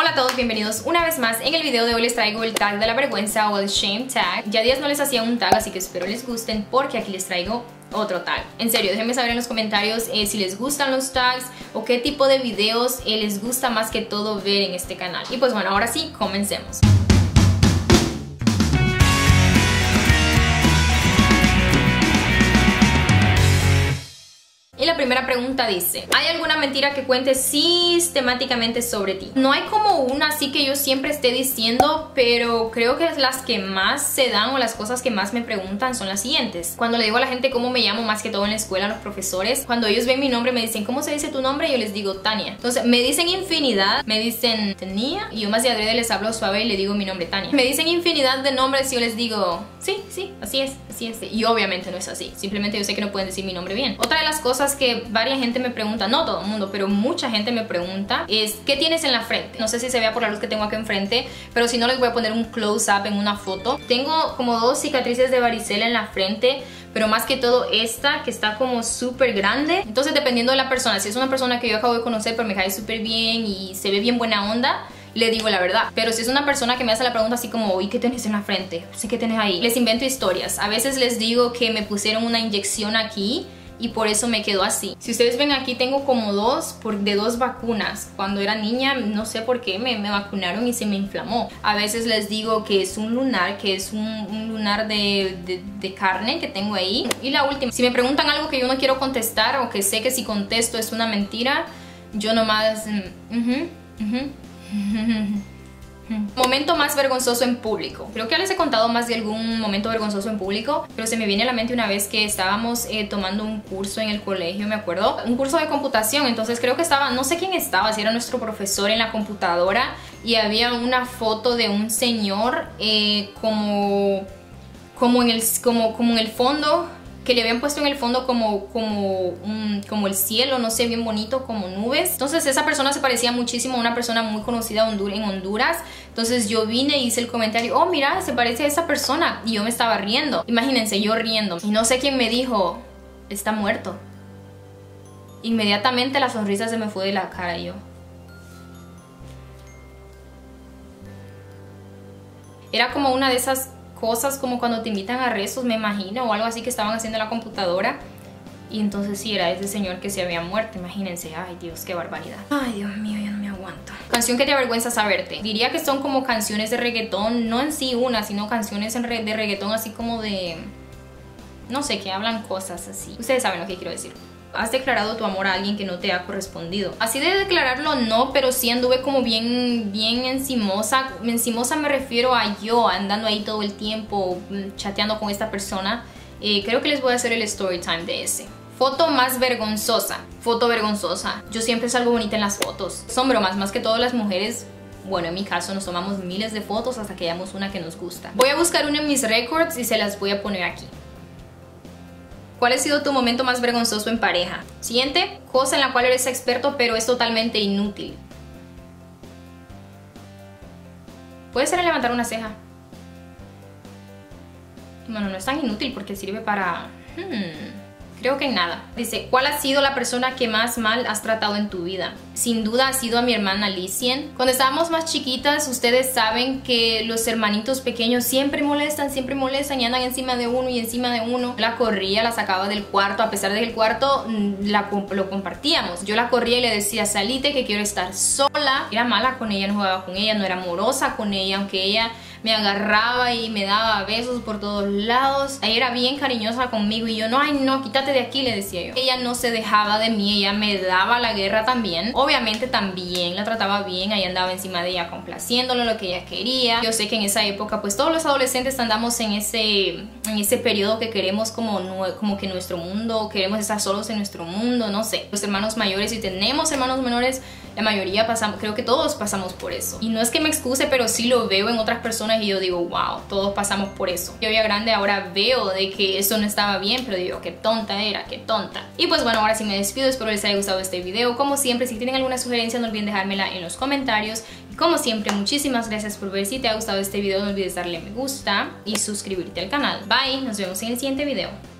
Hola a todos, bienvenidos una vez más. En el video de hoy les traigo el tag de la vergüenza o el shame tag. Ya días no les hacía un tag, así que espero les gusten porque aquí les traigo otro tag. En serio, déjenme saber en los comentarios si les gustan los tags o qué tipo de videos les gusta más que todo ver en este canal. Y pues bueno, ahora sí, comencemos. Y la primera pregunta dice: ¿hay alguna mentira que cuentes sistemáticamente sobre ti? No hay como una así que yo siempre esté diciendo, pero creo que las que más se dan o las cosas que más me preguntan son las siguientes. Cuando le digo a la gente cómo me llamo, más que todo en la escuela, los profesores, cuando ellos ven mi nombre me dicen ¿cómo se dice tu nombre? Y yo les digo Tania. Entonces me dicen infinidad, me dicen Tania, y yo más de adrede les hablo suave y le digo mi nombre Tania. Me dicen infinidad de nombres y yo les digo sí, así es. Y obviamente no es así, simplemente yo sé que no pueden decir mi nombre bien. Otra de las cosas que varias gente me pregunta, no todo el mundo, pero mucha gente me pregunta es ¿qué tienes en la frente? No sé si se vea por la luz que tengo acá enfrente, pero si no les voy a poner un close-up en una foto. Tengo como dos cicatrices de varicela en la frente, pero más que todo esta que está como súper grande. Entonces dependiendo de la persona, si es una persona que yo acabo de conocer pero me cae súper bien y se ve bien buena onda, le digo la verdad. Pero si es una persona que me hace la pregunta así como ¿y qué tenés en la frente? ¿Sí, qué tenés ahí? Les invento historias. A veces les digo que me pusieron una inyección aquí y por eso me quedó así. Si ustedes ven aquí tengo como dos vacunas. Cuando era niña no sé por qué me vacunaron y se me inflamó. A veces les digo que es un lunar, que es un lunar de carne que tengo ahí. Y la última, si me preguntan algo que yo no quiero contestar o que sé que si contesto es una mentira, yo nomás Momento más vergonzoso en público. Creo que ya les he contado más de algún momento vergonzoso en público, pero se me viene a la mente una vez que estábamos tomando un curso en el colegio, me acuerdo, un curso de computación. Entonces creo que estaba, no sé quién estaba, si era nuestro profesor en la computadora, y había una foto de un señor como en el fondo, que le habían puesto en el fondo como el cielo, no sé, bien bonito, como nubes. Entonces esa persona se parecía muchísimo a una persona muy conocida en Honduras. Entonces yo vine y hice el comentario, oh mira, se parece a esa persona, y yo me estaba riendo. Imagínense, yo riendo, y no sé quién me dijo, está muerto. Inmediatamente la sonrisa se me fue de la cara, y yo... Era como una de esas cosas como cuando te invitan a rezos, me imagino, o algo así que estaban haciendo en la computadora, y entonces sí, era ese señor que se había muerto. Imagínense, ay Dios, qué barbaridad. Ay Dios mío, yo no me aguanto. Canción que te avergüenza saberte. Diría que son como canciones de reggaetón, no en sí una, sino canciones de reggaetón así como de... no sé, que hablan cosas así. Ustedes saben lo que quiero decir. ¿Has declarado tu amor a alguien que no te ha correspondido? Así de declararlo no, pero sí anduve como bien encimosa. Encimosa me refiero a yo andando ahí todo el tiempo chateando con esta persona. Creo que les voy a hacer el story time de ese. Foto más vergonzosa. Foto vergonzosa. Yo siempre salgo bonita en las fotos. Son bromas, más que todo las mujeres. Bueno, en mi caso nos tomamos miles de fotos hasta que hallamos una que nos gusta. Voy a buscar una en mis records y se las voy a poner aquí. ¿Cuál ha sido tu momento más vergonzoso en pareja? Siguiente, cosa en la cual eres experto pero es totalmente inútil. Puede ser el levantar una ceja. Bueno, no es tan inútil porque sirve para... creo que en nada. Dice, ¿cuál ha sido la persona que más mal has tratado en tu vida? Sin duda ha sido a mi hermana Licien. Cuando estábamos más chiquitas, ustedes saben que los hermanitos pequeños siempre molestan y andan encima de uno y encima de uno. Yo la corría, la sacaba del cuarto, a pesar de que el cuarto lo compartíamos. Yo la corría y le decía, salite que quiero estar sola. Era mala con ella, no jugaba con ella, no era amorosa con ella, aunque ella... me agarraba y me daba besos por todos lados. Ella era bien cariñosa conmigo y yo, no, ay no, quítate de aquí, le decía yo. Ella no se dejaba de mí, ella me daba la guerra también. Obviamente también la trataba bien, ahí andaba encima de ella complaciéndole lo que ella quería. Yo sé que en esa época pues todos los adolescentes andamos en ese periodo que queremos como que nuestro mundo, queremos estar solos en nuestro mundo, no sé. Los hermanos mayores, si tenemos hermanos menores, la mayoría pasamos, creo que todos pasamos por eso. Y no es que me excuse, pero sí lo veo en otras personas y yo digo, wow, todos pasamos por eso. Yo ya grande ahora veo de que eso no estaba bien, pero digo, qué tonta era, qué tonta. Y pues bueno, ahora sí me despido, espero les haya gustado este video. Como siempre, si tienen alguna sugerencia, no olviden dejármela en los comentarios. Y como siempre, muchísimas gracias por ver. Si te ha gustado este video, no olvides darle me gusta y suscribirte al canal. Bye, nos vemos en el siguiente video.